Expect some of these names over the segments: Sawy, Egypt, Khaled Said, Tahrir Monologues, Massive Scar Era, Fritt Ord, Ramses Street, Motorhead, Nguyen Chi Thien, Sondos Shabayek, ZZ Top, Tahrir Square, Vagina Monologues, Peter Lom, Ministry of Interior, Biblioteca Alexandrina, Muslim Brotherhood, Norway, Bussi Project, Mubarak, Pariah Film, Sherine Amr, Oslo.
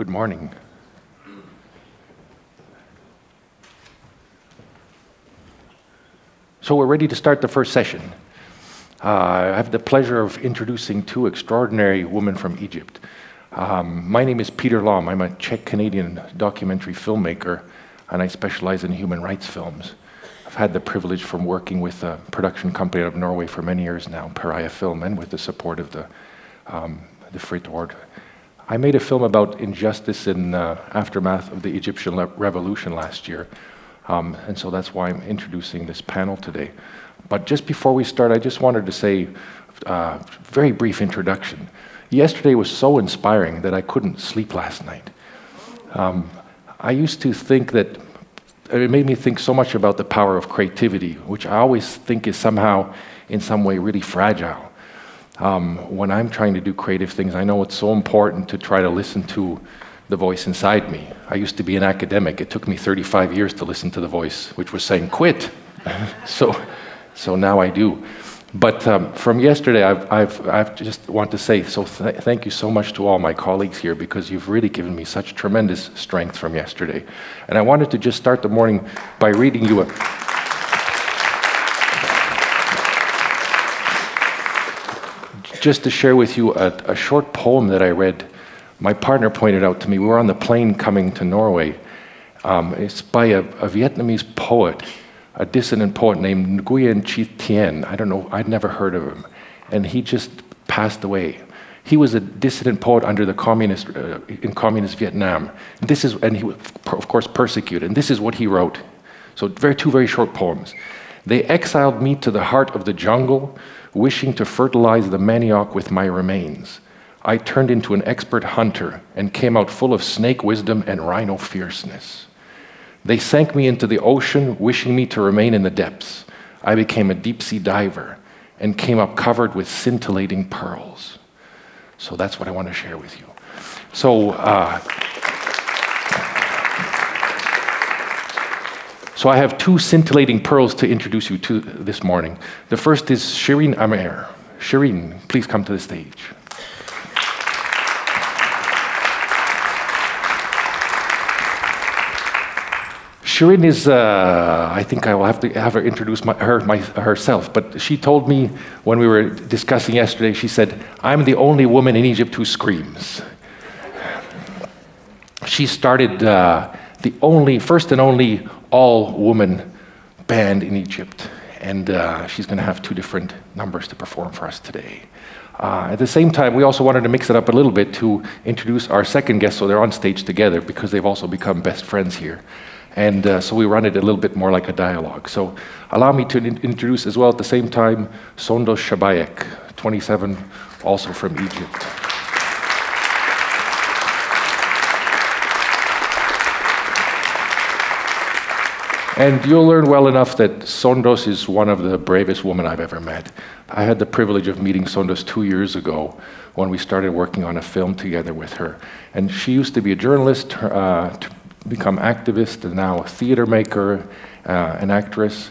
Good morning. So we're ready to start the first session. I have the pleasure of introducing two extraordinary women from Egypt. My name is Peter Lom. I'm a Czech-Canadian documentary filmmaker, and I specialize in human rights films. I've had the privilege from working with a production company out of Norway for many years now, Pariah Film, and with the support of the Fritt Ord. I made a film about injustice in the aftermath of the Egyptian revolution last year, and so that's why I'm introducing this panel today. But just before we start, I just wanted to say a very brief introduction. Yesterday was so inspiring that I couldn't sleep last night. I used to think that it made me think so much about the power of creativity, which I always think is somehow, in some way, really fragile. When I'm trying to do creative things, I know it's so important to try to listen to the voice inside me. I used to be an academic. It took me 35 years to listen to the voice, which was saying, quit. So now I do. But from yesterday, I just want to say thank you so much to all my colleagues here, because you've really given me such tremendous strength from yesterday. And I wanted to just start the morning by reading you just to share with you a short poem that I read. My partner pointed out to me, we were on the plane coming to Norway. It's by a Vietnamese poet, a dissident poet named Nguyen Chi Thien. I don't know, I'd never heard of him. And he just passed away. He was a dissident poet under the in communist Vietnam. And he was, of course, persecuted. And this is what he wrote. So two very short poems. They exiled me to the heart of the jungle, wishing to fertilize the manioc with my remains. I turned into an expert hunter and came out full of snake wisdom and rhino fierceness. They sank me into the ocean, wishing me to remain in the depths. I became a deep-sea diver and came up covered with scintillating pearls. So that's what I want to share with you. So I have two scintillating pearls to introduce you to this morning. The first is Sherine Amr. Sherine, please come to the stage. Sherine is, I think I will have to have her introduce herself, but she told me when we were discussing yesterday, she said, I'm the only woman in Egypt who screams. She started the first and only all-woman band in Egypt, and she's going to have two different numbers to perform for us today. At the same time, we also wanted to mix it up a little bit to introduce our second guest, so they're on stage together, because they've also become best friends here. And so we run it a little bit more like a dialogue. So allow me to introduce as well at the same time Sondos Shabayek, 27, also from Egypt. And you'll learn well enough that Sondos is one of the bravest women I've ever met. I had the privilege of meeting Sondos 2 years ago when we started working on a film together with her. And she used to be a journalist, become activist, and now a theater maker, an actress,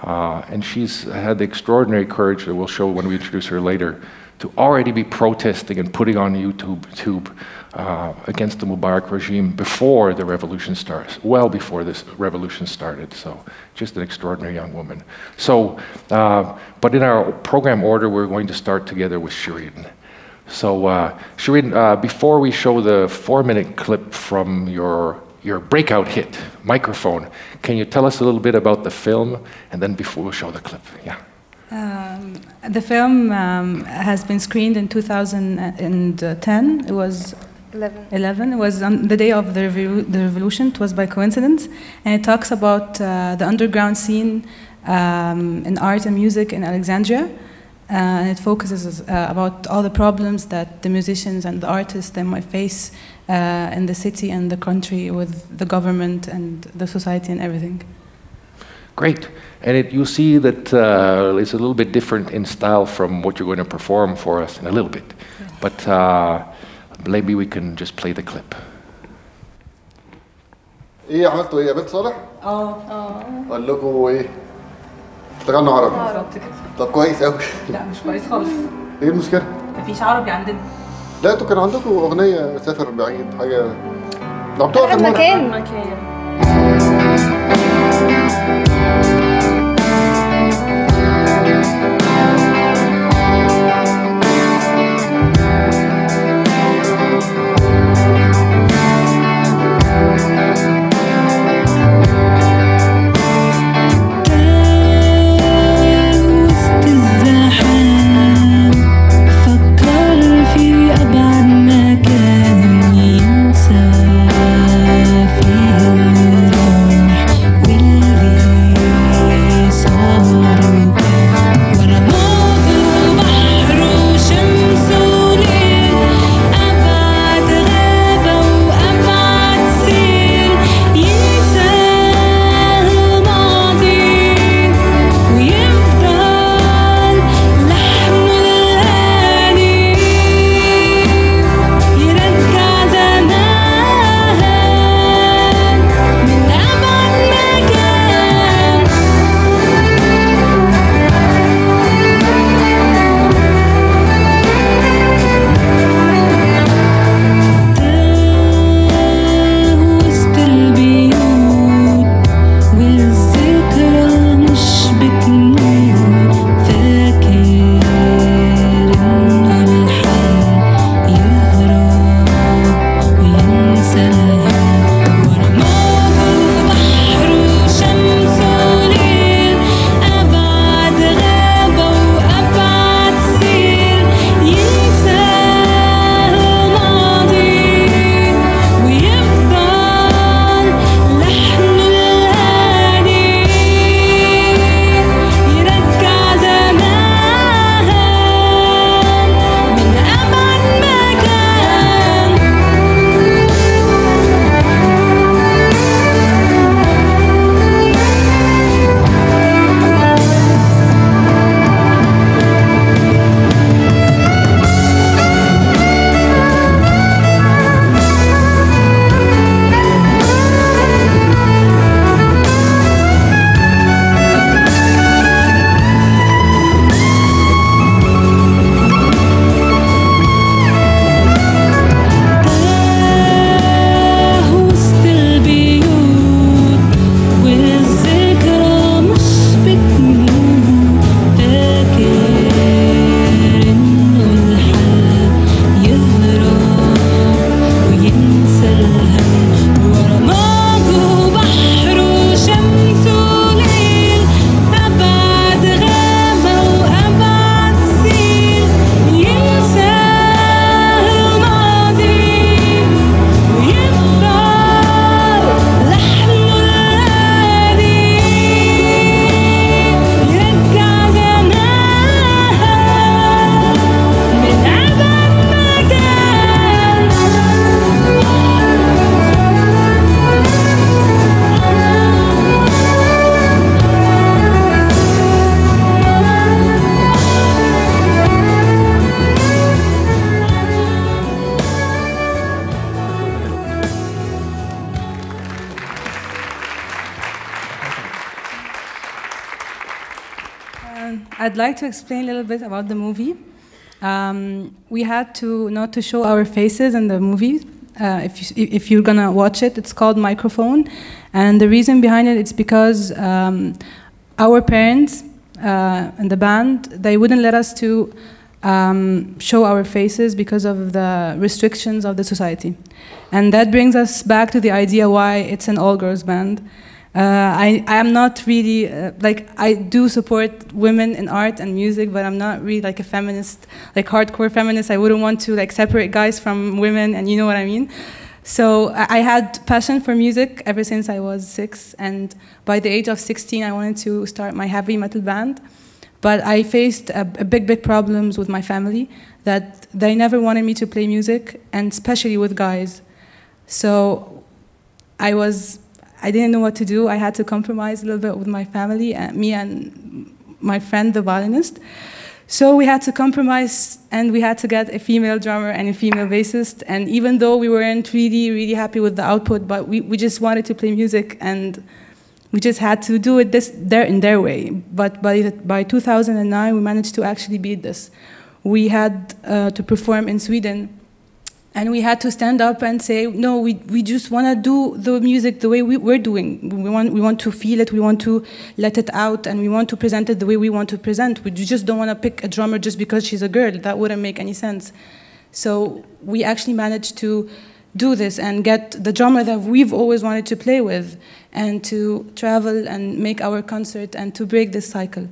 and she's had the extraordinary courage that we'll show when we introduce her later to already be protesting and putting on YouTube against the Mubarak regime before the revolution starts, well before this revolution started. So just an extraordinary young woman. So, but in our program order, we're going to start together with Sherine. So Sherine, before we show the 4-minute clip from your breakout hit, Microphone. Can you tell us a little bit about the film, and then before we'll show the clip? Yeah. The film has been screened in 2010. It was 11. It was on the day of the revolution. It was by coincidence, and it talks about the underground scene in art and music in Alexandria, and it focuses about all the problems that the musicians and the artists they might face in the city and the country with the government and the society and everything. Great. And you see that it's a little bit different in style from what you're going to perform for us in a little bit. Yeah. But maybe we can just play the clip. ايه عملتوا ايه يا بنت صالح؟ قال لكم ايه؟ اشتغلنا عربي. طب كويس قوي. لا مش كويس خالص. ايه المشكلة؟ مفيش عربي عندنا. لقيته كان عندكم اغنيه سافر بعيد حاجه لو بتقف مكان I'd like to explain a little bit about the movie. We had to not to show our faces in the movie. If you're gonna watch it, it's called Microphone, and the reason behind it is because our parents and the band, they wouldn't let us to show our faces because of the restrictions of the society, and that brings us back to the idea why it's an all-girls band. I am not really, like, I do support women in art and music, but I'm not really like a feminist, like hardcore feminist. I wouldn't want to like separate guys from women, and you know what I mean. So I had passion for music ever since I was 6, and by the age of 16 I wanted to start my heavy metal band. But I faced big problems with my family, that they never wanted me to play music, and especially with guys. So I didn't know what to do. I had to compromise a little bit with my family, me and my friend, the violinist. So we had to compromise, and we had to get a female drummer and a female bassist. And even though we weren't really, really happy with the output, but we just wanted to play music, and we just had to do it in their way. But by 2009, we managed to actually beat this. We had to perform in Sweden And we had to stand up and say, no, we just want to do the music the way we're doing. We want to feel it, we want to let it out, and we want to present it the way we want to present. We just don't want to pick a drummer just because she's a girl. That wouldn't make any sense. So we actually managed to do this and get the drummer that we've always wanted to play with and to travel and make our concert and to break this cycle.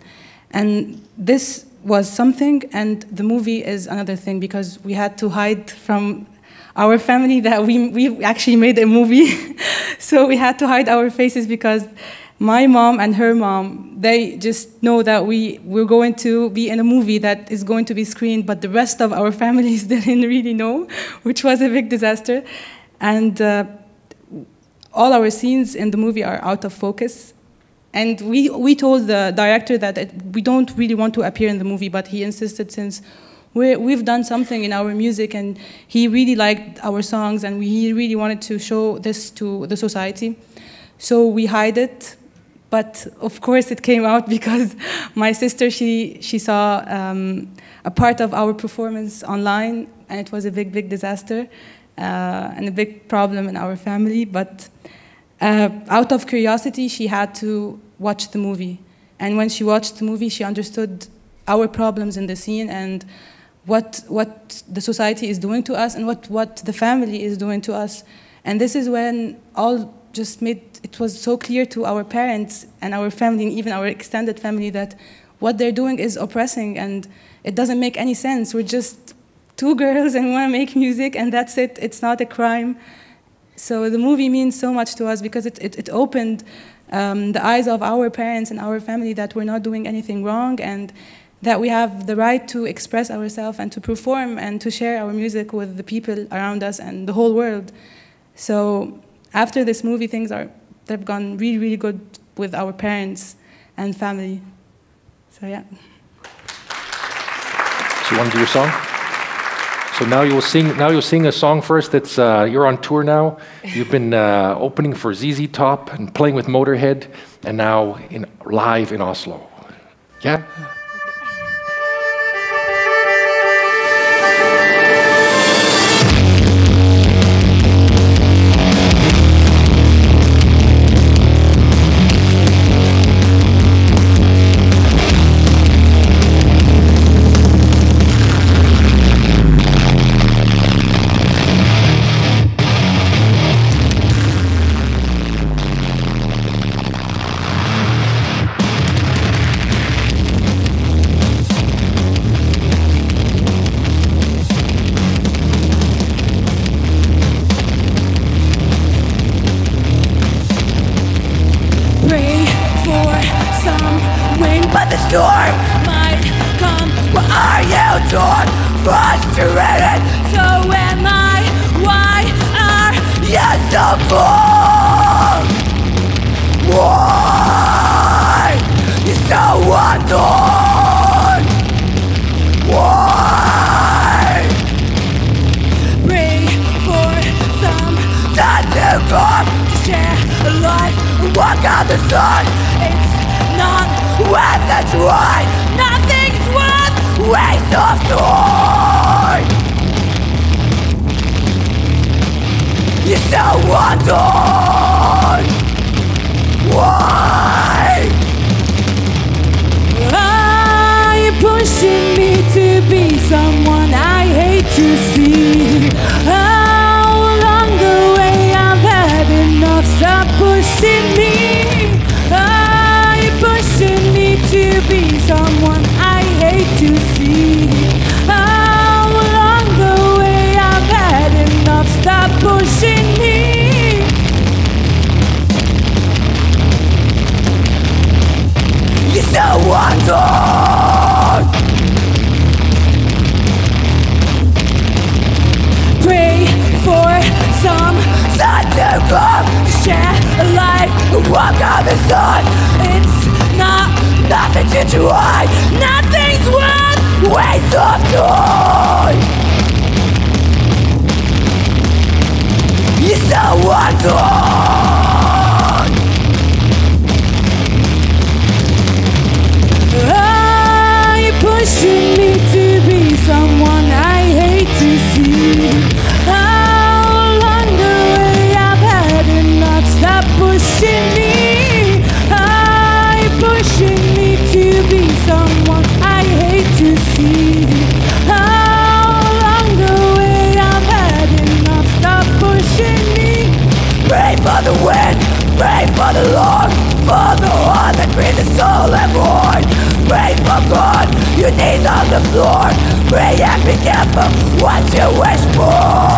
And this was something, and the movie is another thing, because we had to hide from our family that we actually made a movie. So we had to hide our faces, because my mom and her mom, they just know that we're going to be in a movie that is going to be screened, but the rest of our families didn't really know, which was a big disaster. And all our scenes in the movie are out of focus. And we told the director that we don't really want to appear in the movie, but he insisted, since we've done something in our music and he really liked our songs and he really wanted to show this to the society. So we hid it, but of course it came out, because my sister, she saw a part of our performance online, and it was a big, big disaster and a big problem in our family. But out of curiosity, she had to watch the movie. And when she watched the movie, she understood our problems in the scene and what the society is doing to us and what the family is doing to us. And this is when all just made, it was so clear to our parents and our family and even our extended family that what they're doing is oppressing and it doesn't make any sense. We're just two girls and we want to make music and that's it. It's not a crime. So the movie means so much to us, because it opened the eyes of our parents and our family that we're not doing anything wrong and that we have the right to express ourselves and to perform and to share our music with the people around us and the whole world. So after this movie, they've gone really, really good with our parents and family. So yeah. So you want to do your song? So now you will sing. Now you'll sing a song for us. That's you're on tour now. You've been opening for ZZ Top and playing with Motorhead, and now live in Oslo. Yeah. Pushing me to be someone I hate to see. your knees on the floor. Pray and be careful what you wish for.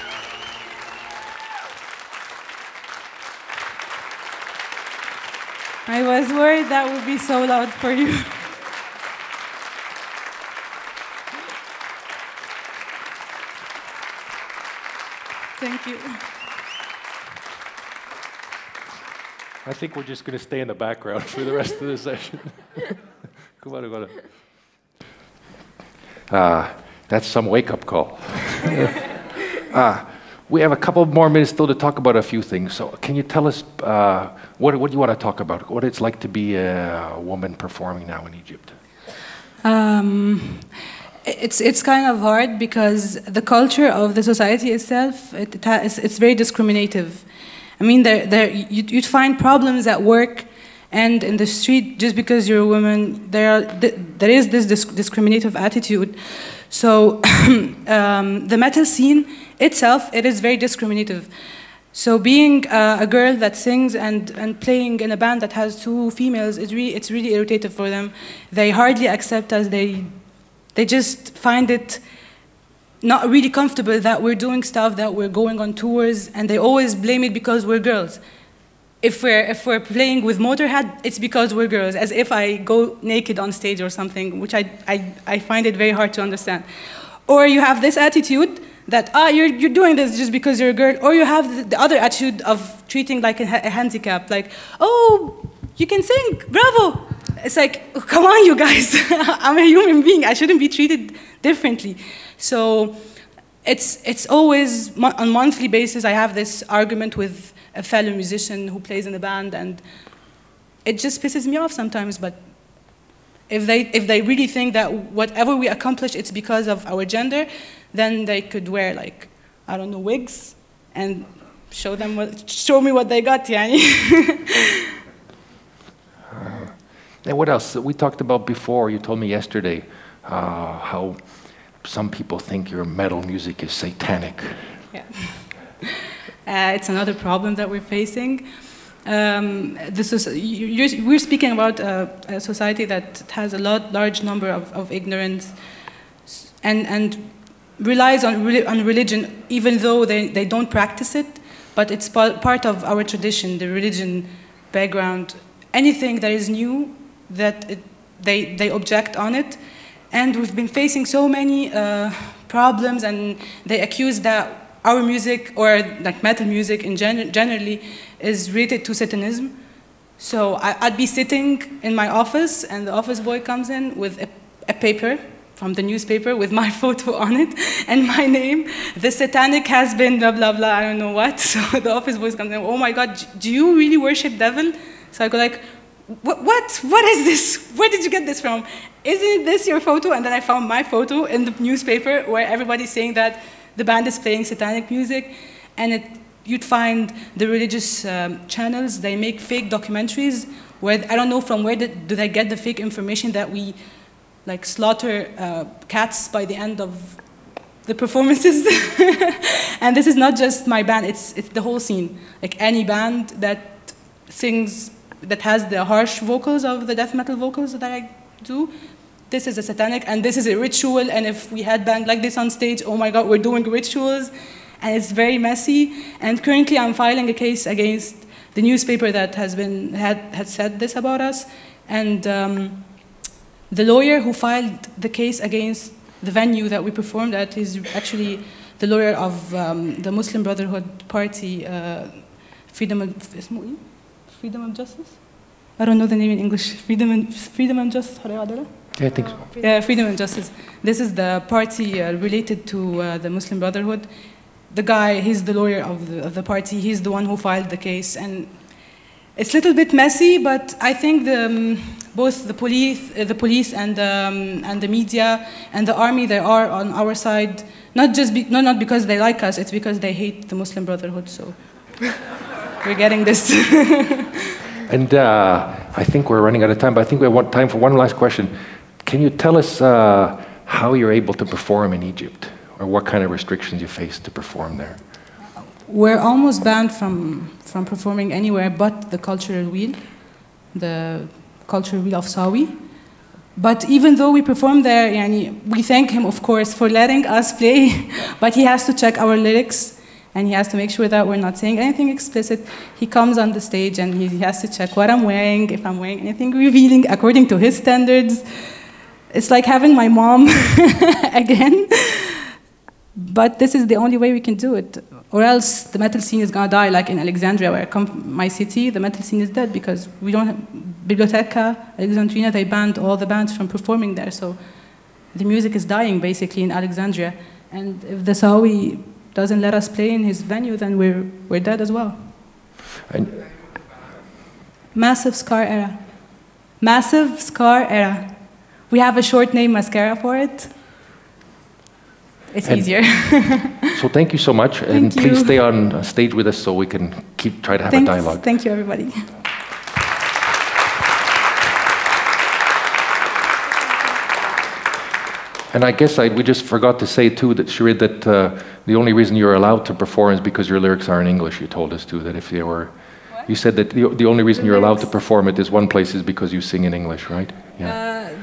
Thank you. I was worried that would be so loud for you. Thank you. I think we're just going to stay in the background for the rest of the session. That's some wake-up call. We have a couple more minutes still to talk about a few things. So can you tell us what you want to talk about? What it's like to be a woman performing now in Egypt? It's kind of hard because the culture of the society itself, it's very discriminative. I mean, you'd find problems at work and in the street just because you're a woman. There is this discriminative attitude. So the metal scene itself, it is very discriminative. So being a girl that sings and playing in a band that has two females, it's really irritative for them. They hardly accept us. They just find it not really comfortable that we're doing stuff, that we're going on tours, and they always blame it because we're girls. If we're playing with Motorhead, it's because we're girls, as if I go naked on stage or something, which I find it very hard to understand. Or you have this attitude that, you're doing this just because you're a girl, or you have the other attitude of treating like a handicap, like, oh, you can sing, bravo. It's like, oh, come on, you guys, I'm a human being, I shouldn't be treated differently. So it's always, on a monthly basis, I have this argument with a fellow musician who plays in a band, and it just pisses me off sometimes. But if they really think that whatever we accomplish, it's because of our gender, then they could wear, like, I don't know, wigs and show me what they got, yani. And what else? We talked about before, you told me yesterday, how some people think your metal music is satanic. Yeah. It's another problem that we're facing. We're speaking about a society that has a large number of ignorance and relies on religion, even though they don't practice it, but it's part of our tradition, the religion background. Anything that is new, that they object on it. And we've been facing so many problems, and they accuse that our music, or like metal music in generally, is related to Satanism. So I'd be sitting in my office, and the office boy comes in with a paper from the newspaper with my photo on it and my name. The satanic has been blah, blah, blah, I don't know what. So the office boy comes in, oh my God, do you really worship devil? So I go like, what is this? Where did you get this from? Isn't this your photo? And then I found my photo in the newspaper where everybody's saying that the band is playing satanic music, and you'd find the religious channels, they make fake documentaries where, I don't know from where do they get the fake information that we, like, slaughter cats by the end of the performances. And this is not just my band, it's the whole scene. Like any band that sings, that has the harsh vocals of the death metal vocals that I do, this is a satanic and this is a ritual, and if we had band like this on stage, oh my God, we're doing rituals, and it's very messy. And currently I'm filing a case against the newspaper that had said this about us, and the lawyer who filed the case against the venue that we performed at is actually the lawyer of the Muslim Brotherhood party, Freedom of Justice? I don't know the name in English. Freedom and Justice? I think so. Yeah, Freedom and Justice. This is the party related to the Muslim Brotherhood. The guy, he's the lawyer of the party. He's the one who filed the case, and it's a little bit messy. But I think both the police, and the media, and the army, they are on our side. Not because they like us. It's because they hate the Muslim Brotherhood. So we're getting this. And I think we're running out of time. But I think we have time for one last question. Can you tell us how you're able to perform in Egypt, or what kind of restrictions you face to perform there? We're almost banned from performing anywhere but the cultural wheel of Sawy. But even though we perform there, we thank him, of course, for letting us play, but he has to check our lyrics, and he has to make sure that we're not saying anything explicit. He comes on the stage, and he has to check what I'm wearing, if I'm wearing anything revealing according to his standards. It's like having my mom again. But this is the only way we can do it, or else the metal scene is gonna die. Like in Alexandria, where I come from, my city, the metal scene is dead because we don't have Biblioteca Alexandrina. They banned all the bands from performing there, so the music is dying basically in Alexandria. And if the Sawy doesn't let us play in his venue, then we're dead as well. Massive Scar Era. Massive Scar Era. We have a short name, Mascara, for it. It's easier. So thank you so much, and please stay on stage with us so we can try to have a dialogue. Thank you, everybody. And I guess we just forgot to say too that Sherine, that the only reason you're allowed to perform is because your lyrics are in English. You told us too that if they were. You said that the only reason you're allowed to perform it is one place is because you sing in English, right? Yeah.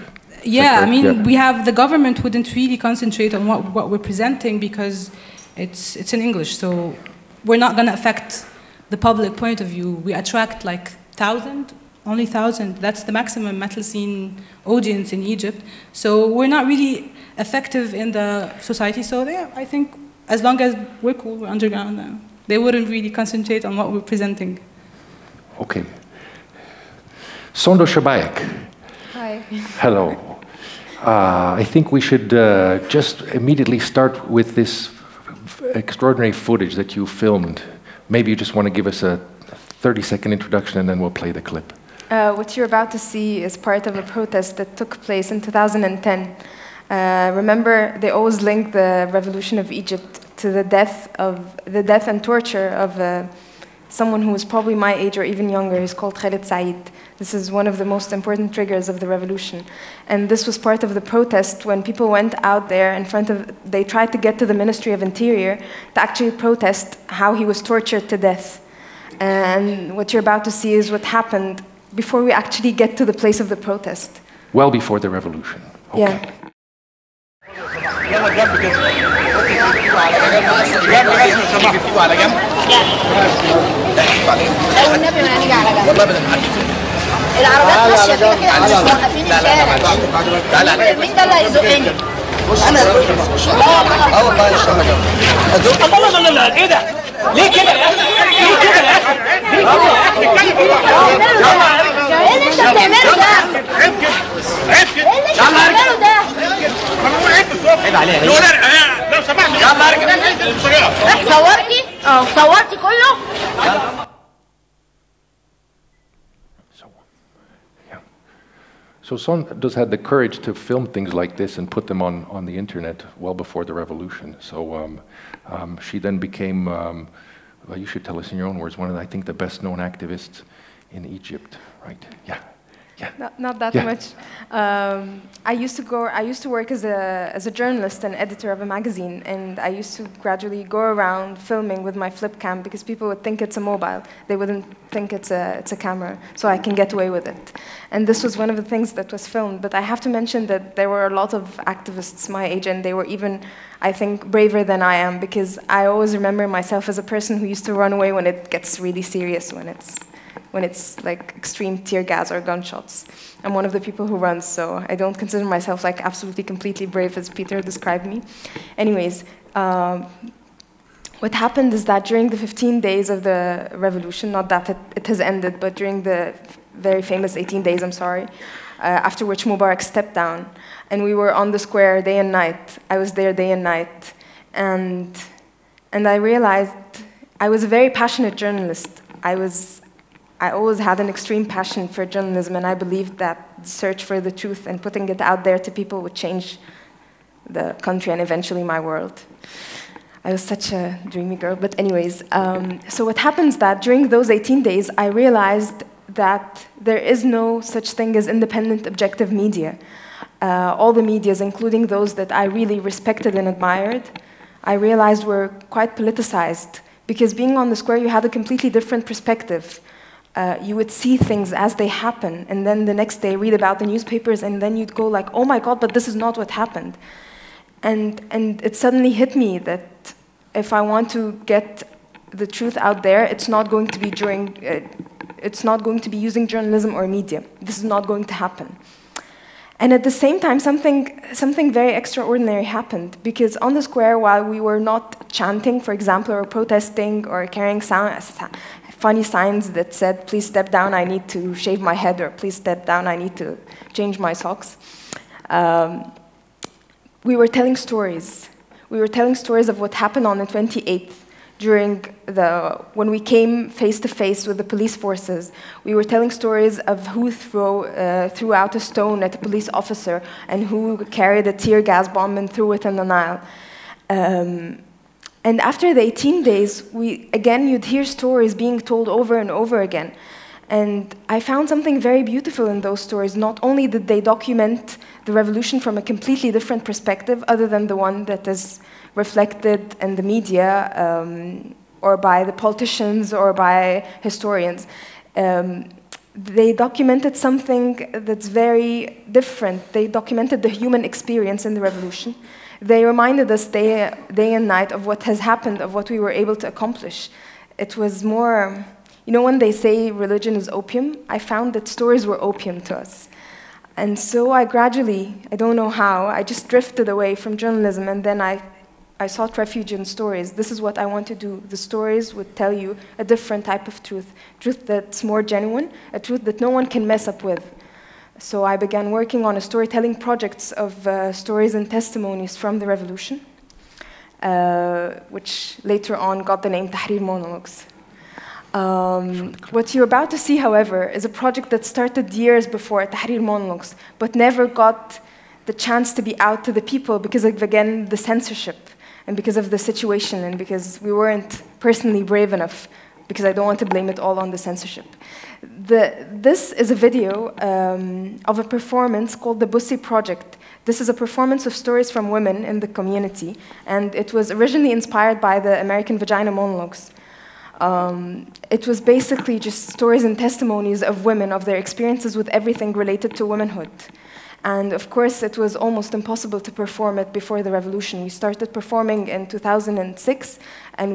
Yeah, I mean, we have, the government wouldn't really concentrate on what we're presenting because it's in English, so we're not going to affect the public point of view. We attract like 1,000, only 1,000. That's the maximum metal scene audience in Egypt. So we're not really effective in the society. So yeah, I think as long as we're cool, we're underground now. They wouldn't really concentrate on what we're presenting. Okay. Sondos Shabayek. Hi. Hello. I think we should just immediately start with this extraordinary footage that you filmed. Maybe you just want to give us a 30-second introduction and then we'll play the clip. What you're about to see is part of a protest that took place in 2010. Remember, they always link the revolution of Egypt to the death and torture of someone who was probably my age or even younger. He's called Khaled Said. This is one of the most important triggers of the revolution. And this was part of the protest when people went out there in front of, they tried to get to the Ministry of Interior to actually protest how he was tortured to death. And what you're about to see is what happened before we actually get to the place of the protest. Well before the revolution. Okay. Yeah. العربيات ماشيه كده كده احنا مش واقفين الشارع مين ده اللي هيزقني؟ انا اه والله ان شاء الله ازق الله الله ايه ده؟ ليه كده يا اخي؟ ليه كده يا اخي؟ ليه كده؟ ايه اللي انت بتعمله ده؟ عيب كده عيب كده يلا ارجع ده هو عيب الصوت عيب عليها لو سمحت يلا ارجع صورتي؟ اه صورتي كله؟ So Sondos had the courage to film things like this and put them on the internet well before the revolution. So she then became, well, you should tell us in your own words, one of, I think, the best known activists in Egypt, right? Yeah, yeah. Not that much. I used to work as a journalist and editor of a magazine, and I used to gradually go around filming with my flip cam because people would think it's a mobile. They wouldn't think it's a camera, so I can get away with it. And this was one of the things that was filmed. But I have to mention that there were a lot of activists my age, and they were even, I think, braver than I am, because I always remember myself as a person who used to run away when it gets really serious, when it's like extreme tear gas or gunshots. I'm one of the people who runs, so I don't consider myself like absolutely completely brave as Peter described me. Anyways, what happened is that during the 15 days of the revolution, not that it has ended, but during the very famous 18 days, I'm sorry, after which Mubarak stepped down, and we were on the square day and night. I was there day and night, and I realized I was a very passionate journalist. I always had an extreme passion for journalism, and I believed that the search for the truth and putting it out there to people would change the country and eventually my world. I was such a dreamy girl, but anyways. So what happens that during those 18 days, I realized that there is no such thing as independent, objective media. All the medias, including those that I really respected and admired, I realized were quite politicized, because being on the square, you had a completely different perspective. You would see things as they happen, and then the next day read about the newspapers, and then you'd go like, oh my God, but this is not what happened. And it suddenly hit me that if I want to get the truth out there, it's not going to be it's not going to be using journalism or media. This is not going to happen. And at the same time, something very extraordinary happened, because on the square, while we were not chanting, for example, or protesting, or carrying funny signs that said, please step down, I need to shave my head, or please step down, I need to change my socks, we were telling stories. We were telling stories of what happened on the 28th, when we came face to face with the police forces. We were telling stories of who threw out a stone at a police officer and who carried a tear gas bomb and threw it in the Nile. And after the 18 days, you'd hear stories being told over and over again. And I found something very beautiful in those stories. Not only did they document the revolution from a completely different perspective, other than the one that is reflected in the media, or by the politicians, or by historians. They documented something that's very different. They documented the human experience in the revolution. They reminded us day and night of what has happened, of what we were able to accomplish. It was more, you know, when they say religion is opium, I found that stories were opium to us. And so I gradually, I don't know how, I just drifted away from journalism, and then I sought refuge in stories. This is what I want to do. The stories would tell you a different type of truth, truth that's more genuine, a truth that no one can mess up with. So I began working on a storytelling projects of stories and testimonies from the revolution, which later on got the name Tahrir Monologues. What you're about to see, however, is a project that started years before Tahrir Monologues, but never got the chance to be out to the people because of, again, the censorship, and because of the situation, and because we weren't personally brave enough, because I don't want to blame it all on the censorship. This is a video of a performance called the Bussi Project. This is a performance of stories from women in the community, and it was originally inspired by the American Vagina Monologues. It was basically just stories and testimonies of women, of their experiences with everything related to womanhood. And of course, it was almost impossible to perform it before the revolution. We started performing in 2006, and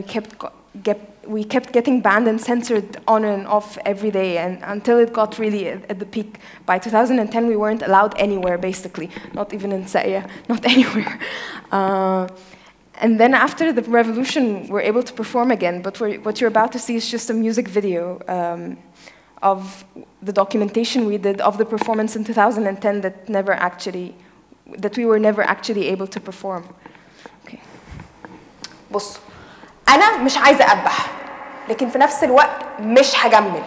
we kept getting banned and censored on and off every day, and until it got really at the peak. By 2010, we weren't allowed anywhere, basically. Not even in Sawy, not anywhere. And then after the revolution, we're able to perform again, but what you're about to see is just a music video of the documentation we did of the performance in 2010 that we were never actually able to perform. Okay. بصوا. أنا مش عايزة أقبح، لكن في نفس الوقت مش هجمل.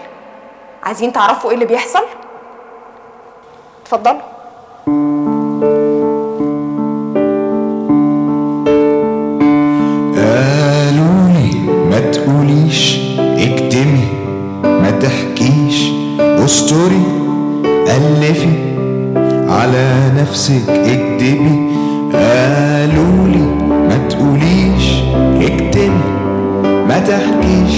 عايزين تعرفوا إيه اللي بيحصل؟ اتفضلوا. قالوا لي ما تقوليش، اكتمي، ما تحكيش، أسطوري، ألفي، على نفسك اكدبي، قالولي ما تقوليش، اكتمي ما تحكيش،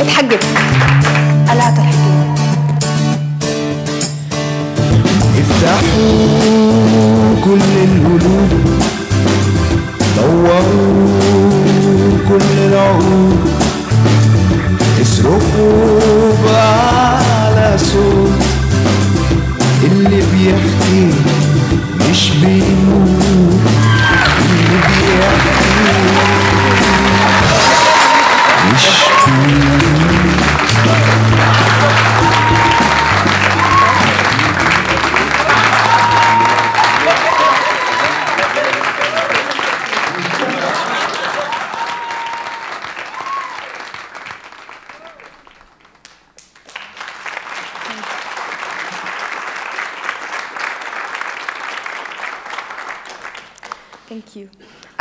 اتحجب قلعت الحجاب. افتحوا كل القلوب، دوروا كل العروض، اصرفوا بقى على صوت اللي بيحكي مش بيموت، اللي بيحكي مش بيموت.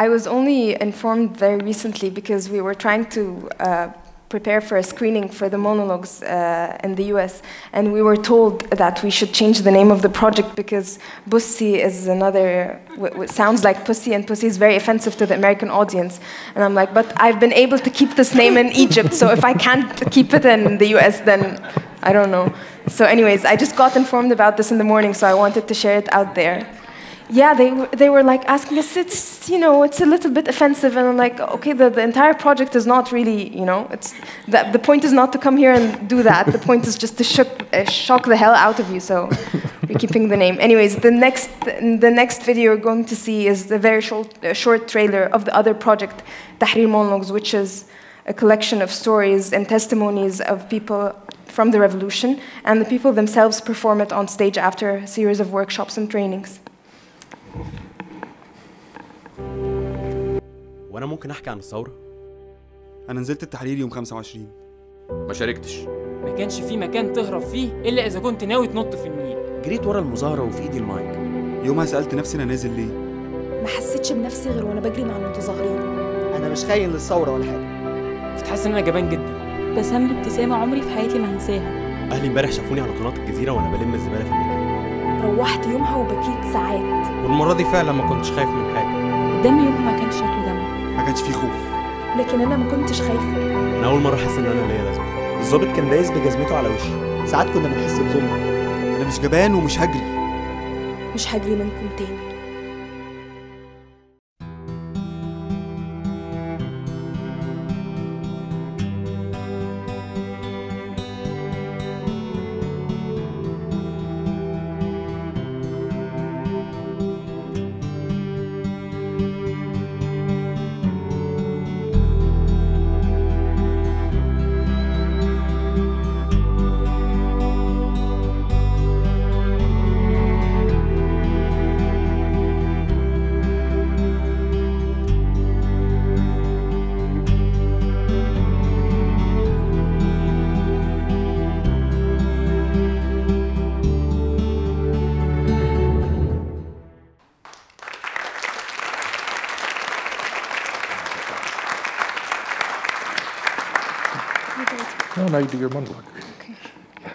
I was only informed very recently because we were trying to prepare for a screening for the monologues in the US, and we were told that we should change the name of the project because Pussy is another, what sounds like Pussy, and Pussy is very offensive to the American audience. And I'm like, but I've been able to keep this name in Egypt, so if I can't keep it in the US, then I don't know. So anyways, I just got informed about this in the morning, so I wanted to share it out there. Yeah, they were like asking us, it's, you know, it's a little bit offensive, and I'm like, okay, the entire project is not really, you know, it's the point is not to come here and do that. The point is just to shock the hell out of you. So we're keeping the name. Anyways, the next video you're going to see is the very short trailer of the other project, Tahrir Monologues, which is a collection of stories and testimonies of people from the revolution, and the people themselves perform it on stage after a series of workshops and trainings. وانا ممكن احكي عن الثوره. انا نزلت التحرير يوم 25، ما شاركتش، ما كانش في مكان تهرب فيه الا اذا كنت ناوي تنط في النيل. جريت ورا المظاهره وفي ايدي المايك. يومها سالت نفسي انا نازل ليه، ما حسيتش بنفسي غير وانا بجري مع المتظاهرين. انا مش خاين للثوره ولا حاجه، كنت حاسس ان انا جبان جدا. بسام لي ابتسامه عمري في حياتي ما هنساها. اهلي امبارح شافوني على قناه الجزيره وانا بلم الزباله في الميدان. روحت يومها وبكيت ساعات، والمره دي فعلا ما كنتش خايف من حاجه. دمي يومها ما كانش شكله دم، ما كانش فيه خوف، لكن انا ما كنتش خايفه. انا اول مره حاسس ان انا ليا لازمه. الظابط كان دايس بجزمته على وشي، ساعات كنا بنحس بظلم. انا مش جبان ومش هجري، مش هجري منكم تاني. Now you do your monologue. Okay. Yeah.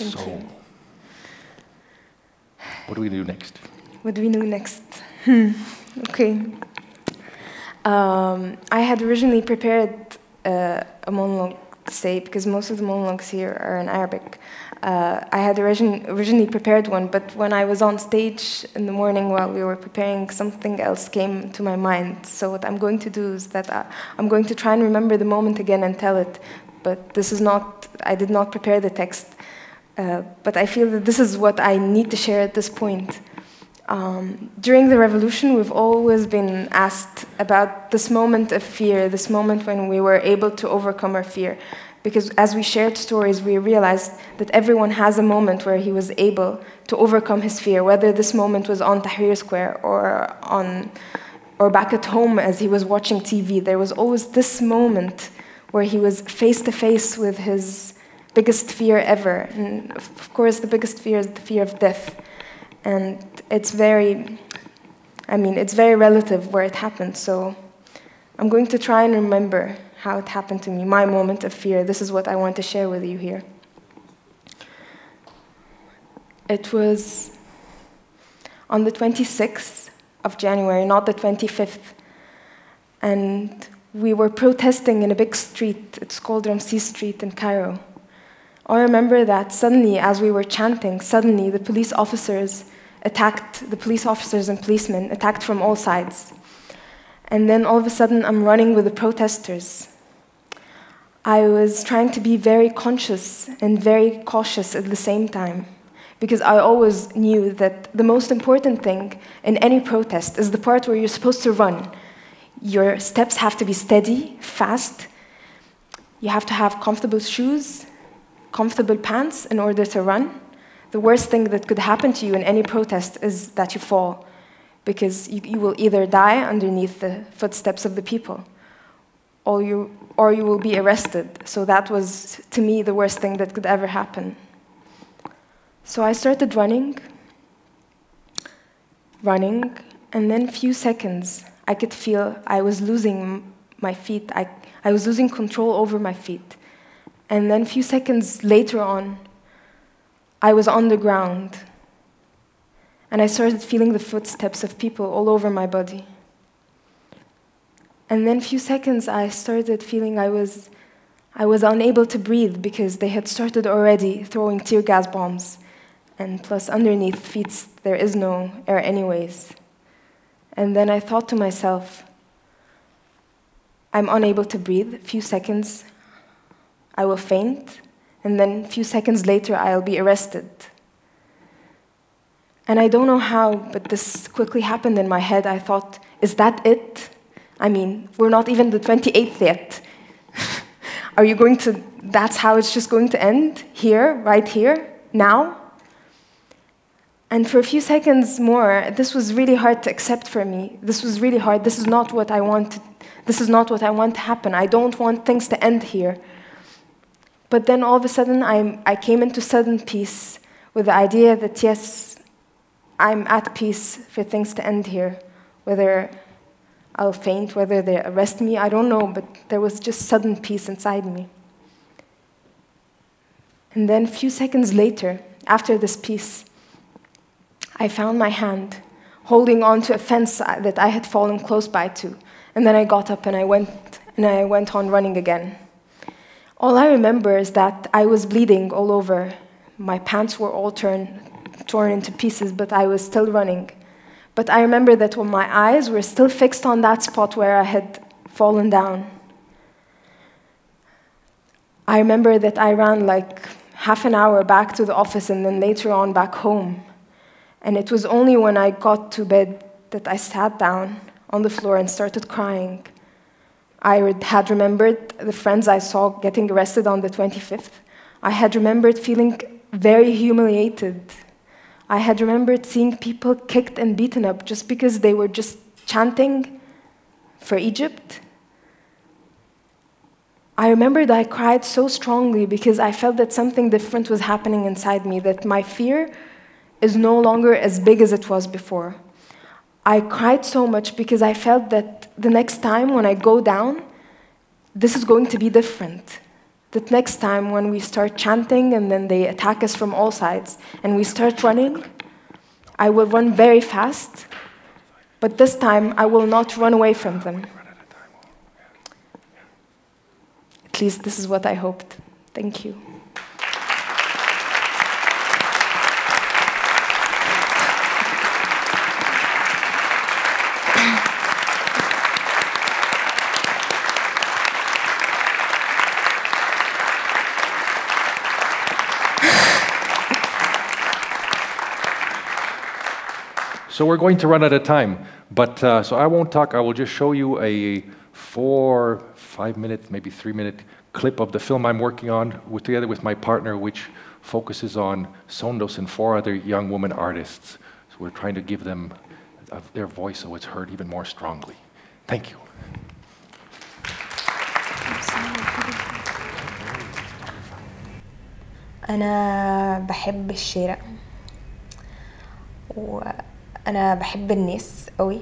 Thank you. What do we do next? What do we do next? Okay. I had originally prepared a monologue to say, because most of the monologues here are in Arabic. I had originally prepared one, but when I was on stage in the morning while we were preparing, something else came to my mind. So what I'm going to do is that I'm going to try and remember the moment again and tell it. But this is not, I did not prepare the text. But I feel that this is what I need to share at this point. During the revolution, we've always been asked about this moment of fear, this moment when we were able to overcome our fear. Because as we shared stories, we realized that everyone has a moment where he was able to overcome his fear, whether this moment was on Tahrir Square or back at home as he was watching TV. There was always this moment where he was face to face with his biggest fear ever. And of course, the biggest fear is the fear of death. And it's very, I mean, it's very relative where it happened. So I'm going to try and remember how it happened to me, my moment of fear. This is what I want to share with you here. It was on the 26th of January, not the 25th. And we were protesting in a big street. It's called Ramses Street in Cairo. I remember that suddenly, as we were chanting, suddenly the police officers attacked, the police officers and policemen attacked from all sides. And then all of a sudden, I'm running with the protesters. I was trying to be very conscious and very cautious at the same time, because I always knew that the most important thing in any protest is the part where you're supposed to run. Your steps have to be steady, fast. You have to have comfortable shoes, comfortable pants in order to run. The worst thing that could happen to you in any protest is that you fall, because you will either die underneath the footsteps of the people, or you will be arrested. So that was, to me, the worst thing that could ever happen. So I started running, and then a few seconds, I could feel I was losing my feet. I was losing control over my feet. And then a few seconds later on, I was on the ground. And I started feeling the footsteps of people all over my body. And then a few seconds, I started feeling I was unable to breathe, because they had started already throwing tear gas bombs. And plus, underneath feet, there is no air anyways. And then I thought to myself, I'm unable to breathe. A few seconds, I will faint. And then a few seconds later, I'll be arrested. And I don't know how, but this quickly happened in my head. I thought, is that it? I mean, we're not even the 28th yet. Are you going to, that's how it's just going to end? Here, right here, now? And for a few seconds more, this was really hard to accept for me. This was really hard. This is not what I want. This is not what I want to happen. I don't want things to end here. But then all of a sudden, I came into sudden peace with the idea that, yes, I'm at peace for things to end here. Whether I'll faint, whether they arrest me, I don't know, but there was just sudden peace inside me. And then a few seconds later, after this peace, I found my hand holding on to a fence that I had fallen close by to. And then I got up and I went on running again. All I remember is that I was bleeding all over. My pants were all torn into pieces, but I was still running. But I remember that when my eyes were still fixed on that spot where I had fallen down. I remember that I ran like half an hour back to the office and then later on back home. And it was only when I got to bed that I sat down on the floor and started crying. I had remembered the friends I saw getting arrested on the 25th. I had remembered feeling very humiliated. I had remembered seeing people kicked and beaten up just because they were just chanting for Egypt. I remembered I cried so strongly because I felt that something different was happening inside me, that my fear is no longer as big as it was before. I cried so much because I felt that the next time when I go down, this is going to be different. That next time when we start chanting and then they attack us from all sides and we start running, I will run very fast, but this time I will not run away from them. At least this is what I hoped. Thank you. So we're going to run out of time, but so I won't talk. I will just show you a 4-5 minute, maybe 3 minute clip of the film I'm working on together with my partner, which focuses on Sondos and 4 other young woman artists. So we're trying to give them their voice so it's heard even more strongly. Thank you. أنا بحب الشارع وأنا بحب الناس قوي.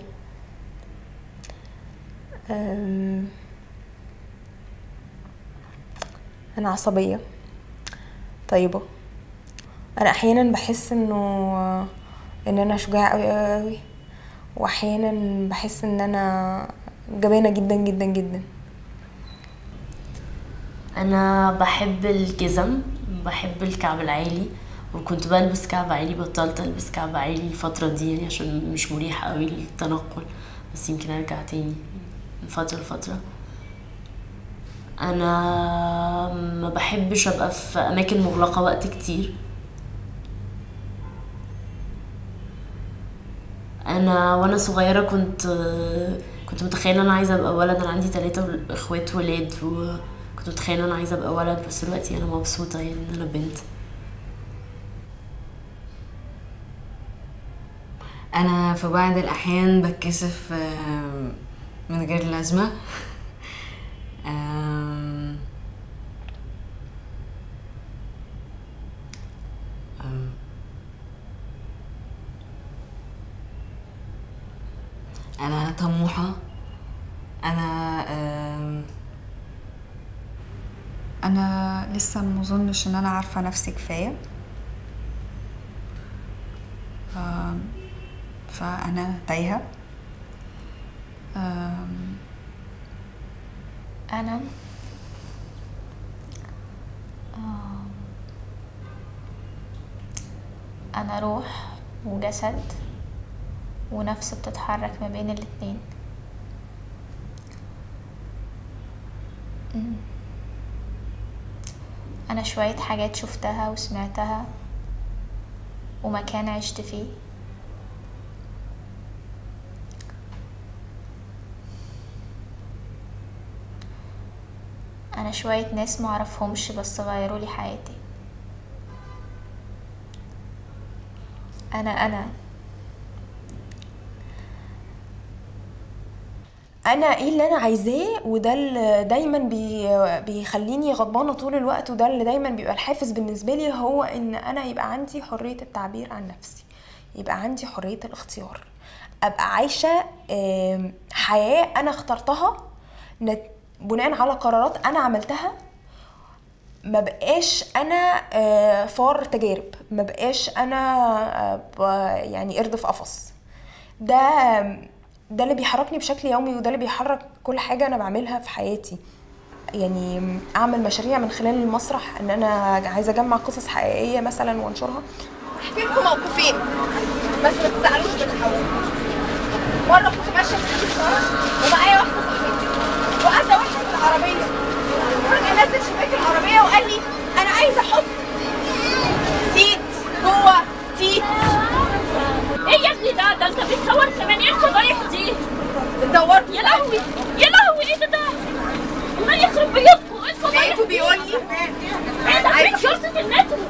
أنا عصبية طيبة. أنا أحيانا بحس إن أنا شجاعة قوي قوي قوي، وأحيانا بحس إن أنا جبانة جدا جدا جدا. أنا بحب الجزم، بحب الكعب العالي، وكنت بلبس كعب عالي، بطلت ألبس كعب عالي الفترة دي يعني عشان مش مريح قوي للتنقل، بس يمكن أرجع تاني من فترة لفترة. أنا ما بحبش أبقى في أماكن مغلقة وقت كتير. أنا وأنا صغيرة كنت متخيلة أنا عايزة أبقى ولد. أنا عندي 3 إخوات ولاد، وكنت متخيلة أنا عايزة أبقى ولد، بس دلوقتي أنا مبسوطة يعني إن أنا بنت. أنا في بعض الأحيان بتكسف من غير لازمة. أنا طموحة. أنا لسه مظنش إن أنا عارفة نفسي كفاية، فأنا تايهة. أنا روح وجسد ونفس بتتحرك ما بين الاتنين. أنا شوية حاجات شفتها وسمعتها ومكان عشت فيه. أنا شوية ناس معرفهمش بس غيروا لي حياتي. أنا إيه اللي أنا عايزاه، وده اللي دايماً بيخليني غضبانة طول الوقت، وده اللي دايماً بيبقى الحافز بالنسبة لي، هو إن أنا يبقى عندي حرية التعبير عن نفسي، يبقى عندي حرية الاختيار، أبقى عايشة حياة أنا اخترتها بناء على قرارات أنا عملتها، ما بقاش أنا فار تجارب، ما بقاش أنا يعني قرد في قفص. ده اللي بيحركني بشكل يومي، وده اللي بيحرك كل حاجة أنا بعملها في حياتي. يعني أعمل مشاريع من خلال المسرح، إن أنا عايزة أجمع قصص حقيقية مثلا وأنشرها. أحكي لكم موقفين بس ما تزعلوش من حوالي. مرة كنت ماشية في سكة الشارع ومعايا واحدة صاحبتي، وقعدت واحدة في العربية، فجأة نزل شباك العربية وقال لي أنا عايزة أحط تيت جوه تيت. ايه يا ابني ده انت بتصور 8 شرايح دي؟ دورت. يا لهوي يا لهوي ايه ده؟ الله يخرب بيوتكم. انتوا لقيته بيقول لي ايه ده؟ فين شرطة المترو؟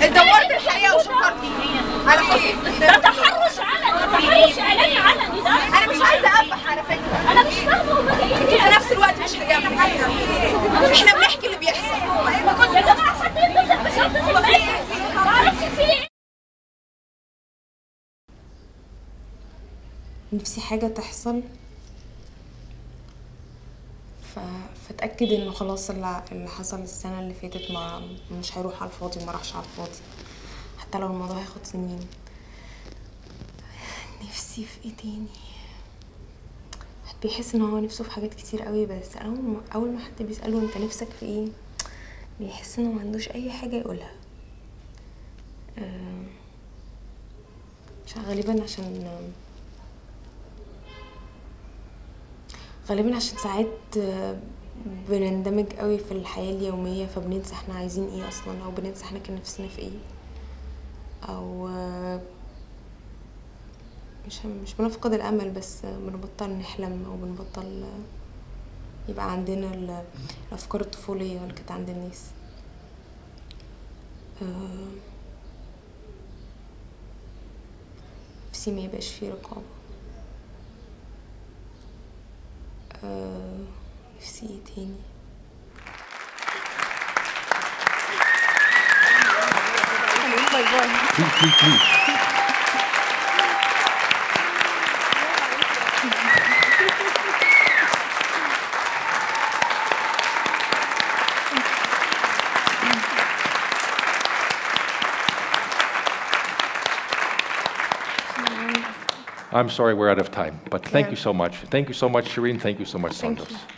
دورت الحقيقة وشكرتي على حسن. ده تحرش علني علني. ده انا مش عايزة أبح على فكرة. انا مش فاهمة هما جايين ليه. في نفس الوقت مش هجابة احنا بنحكي اللي بيحصل. يا جماعة حد يتصل بشرطة المترو؟ معرفش فيه. نفسي حاجة تحصل فأتأكد إنه خلاص اللي حصل السنة اللي فاتت مش هيروح على الفاضي وما راحش على الفاضي، حتى لو الموضوع هياخد سنين. نفسي في إيه تاني؟ الواحد بيحس إن هو نفسه في حاجات كتير قوي، بس أول ما حد بيسأله أنت نفسك في إيه؟ بيحس إنه ما عندوش أي حاجة يقولها. غالبا عشان ساعات بنندمج قوي في الحياة اليومية، فبننسى احنا عايزين ايه اصلا، او بننسى احنا كان نفسنا في ايه، او مش بنفقد الامل، بس بنبطل نحلم، او بنبطل يبقى عندنا الافكار الطفولية اللي كانت عند الناس. نفسي ما يبقاش فيه رقابة. نفسي تاني Please, please, please. I'm sorry we're out of time, but thank you so much. Thank you so much, Sherine. Thank you so much, Sondos.